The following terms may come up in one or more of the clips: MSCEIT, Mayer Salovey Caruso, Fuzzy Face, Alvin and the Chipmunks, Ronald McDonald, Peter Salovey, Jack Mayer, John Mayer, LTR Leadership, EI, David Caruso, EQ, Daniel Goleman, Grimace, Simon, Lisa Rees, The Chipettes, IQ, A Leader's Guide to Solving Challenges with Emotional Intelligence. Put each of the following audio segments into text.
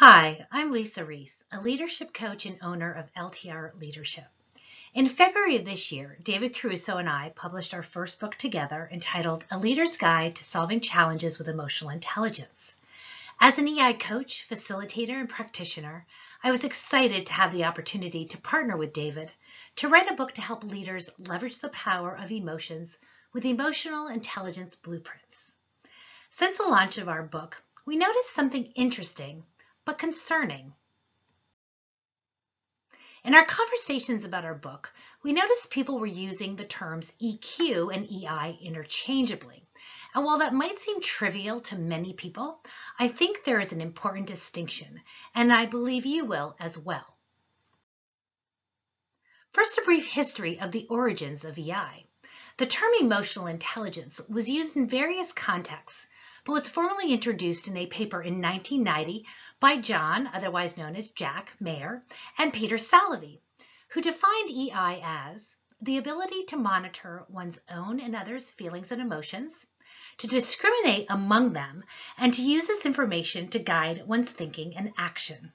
Hi, I'm Lisa Rees, a leadership coach and owner of LTR Leadership. In February of this year, David Caruso and I published our first book together entitled A Leader's Guide to Solving Challenges with Emotional Intelligence. As an EI coach, facilitator, and practitioner, I was excited to have the opportunity to partner with David to write a book to help leaders leverage the power of emotions with emotional intelligence blueprints. Since the launch of our book, we noticed something interesting but concerning. In our conversations about our book, we noticed people were using the terms EQ and EI interchangeably. And while that might seem trivial to many people, I think there is an important distinction, and I believe you will as well. First, a brief history of the origins of EI. The term emotional intelligence was used in various contexts, but was formally introduced in a paper in 1990 by John, otherwise known as Jack Mayer, and Peter Salovey, who defined EI as the ability to monitor one's own and others' feelings and emotions, to discriminate among them, and to use this information to guide one's thinking and action.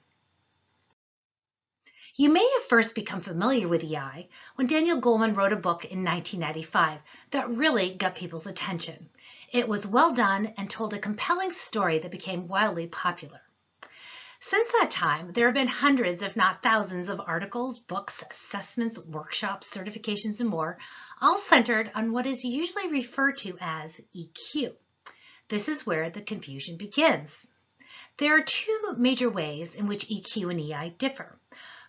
You may have first become familiar with EI when Daniel Goleman wrote a book in 1995 that really got people's attention. It was well done and told a compelling story that became wildly popular. Since that time, there have been hundreds, if not thousands, of articles, books, assessments, workshops, certifications, and more, all centered on what is usually referred to as EQ. This is where the confusion begins. There are two major ways in which EQ and EI differ.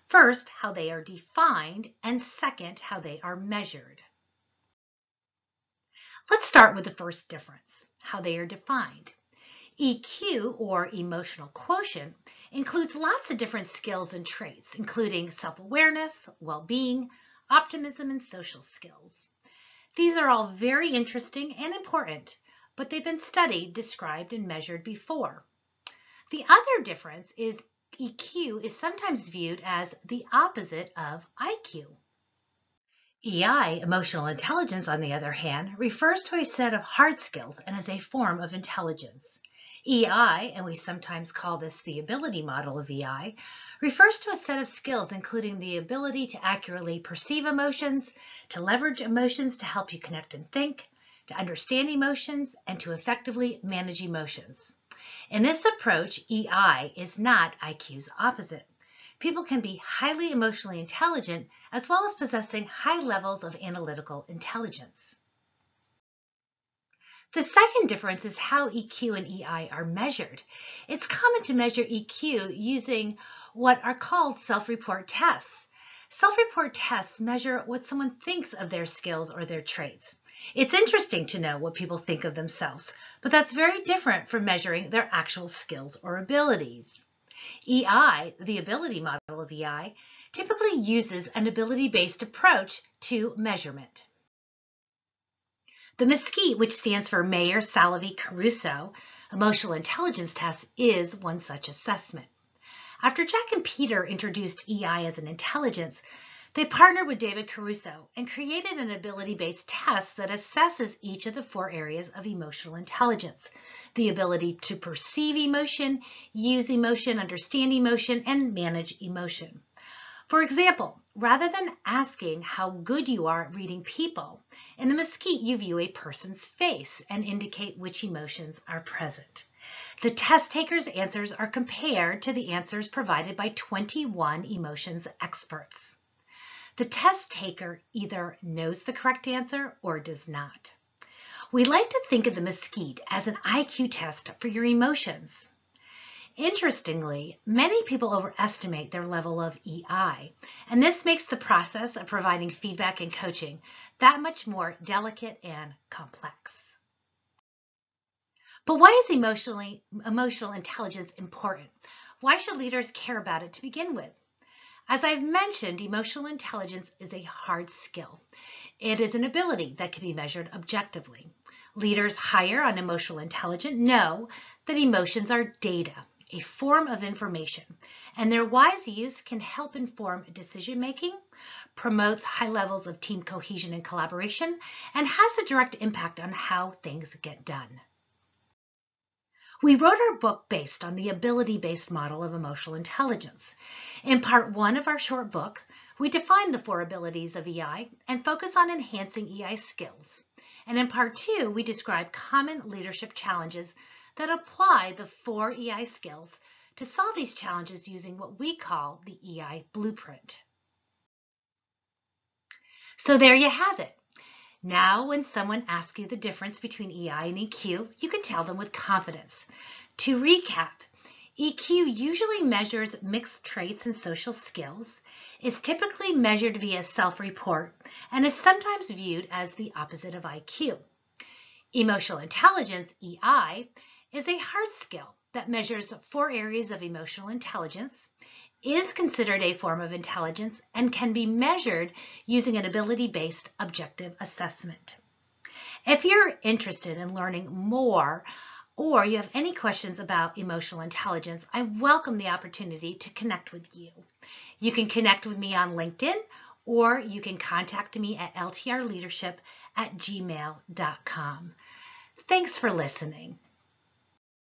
First, how they are defined, and second, how they are measured. Let's start with the first difference, how they are defined. EQ, or emotional quotient, includes lots of different skills and traits, including self-awareness, well-being, optimism, and social skills. These are all very interesting and important, but they've been studied, described, and measured before. The other difference is EQ is sometimes viewed as the opposite of IQ. EI, emotional intelligence, on the other hand, refers to a set of hard skills and is a form of intelligence. EI, and we sometimes call this the ability model of EI, refers to a set of skills including the ability to accurately perceive emotions, to leverage emotions to help you connect and think, to understand emotions, and to effectively manage emotions. In this approach, EI is not IQ's opposite. People can be highly emotionally intelligent as well as possessing high levels of analytical intelligence. The second difference is how EQ and EI are measured. It's common to measure EQ using what are called self-report tests. Self-report tests measure what someone thinks of their skills or their traits. It's interesting to know what people think of themselves, but that's very different from measuring their actual skills or abilities. EI, the ability model of EI, typically uses an ability-based approach to measurement. The MSCEIT, which stands for Mayer Salovey Caruso Emotional Intelligence Test, is one such assessment. After Jack and Peter introduced EI as an intelligence, they partnered with David Caruso and created an ability-based test that assesses each of the four areas of emotional intelligence: the ability to perceive emotion, use emotion, understand emotion, and manage emotion. For example, rather than asking how good you are at reading people, in the MSCEIT you view a person's face and indicate which emotions are present. The test taker's answers are compared to the answers provided by 21 emotions experts. The test taker either knows the correct answer or does not. We like to think of the MSCEIT as an IQ test for your emotions. Interestingly, many people overestimate their level of EI, and this makes the process of providing feedback and coaching that much more delicate and complex. But why is emotional intelligence important? Why should leaders care about it to begin with? As I've mentioned, emotional intelligence is a hard skill. It is an ability that can be measured objectively. Leaders higher on emotional intelligence know that emotions are data, a form of information, and their wise use can help inform decision-making, promotes high levels of team cohesion and collaboration, and has a direct impact on how things get done. We wrote our book based on the ability-based model of emotional intelligence. In part one of our short book, we define the four abilities of EI and focus on enhancing EI skills. And in part two, we describe common leadership challenges that apply the four EI skills to solve these challenges using what we call the EI blueprint. So there you have it. Now, when someone asks you the difference between EI and EQ, you can tell them with confidence. To recap, EQ usually measures mixed traits and social skills, is typically measured via self-report, and is sometimes viewed as the opposite of IQ. Emotional intelligence, EI, is a hard skill that measures four areas of emotional intelligence, is considered a form of intelligence, and can be measured using an ability-based objective assessment. If you're interested in learning more or you have any questions about emotional intelligence, I welcome the opportunity to connect with you. You can connect with me on LinkedIn, or you can contact me at ltrleadership@gmail.com. Thanks for listening.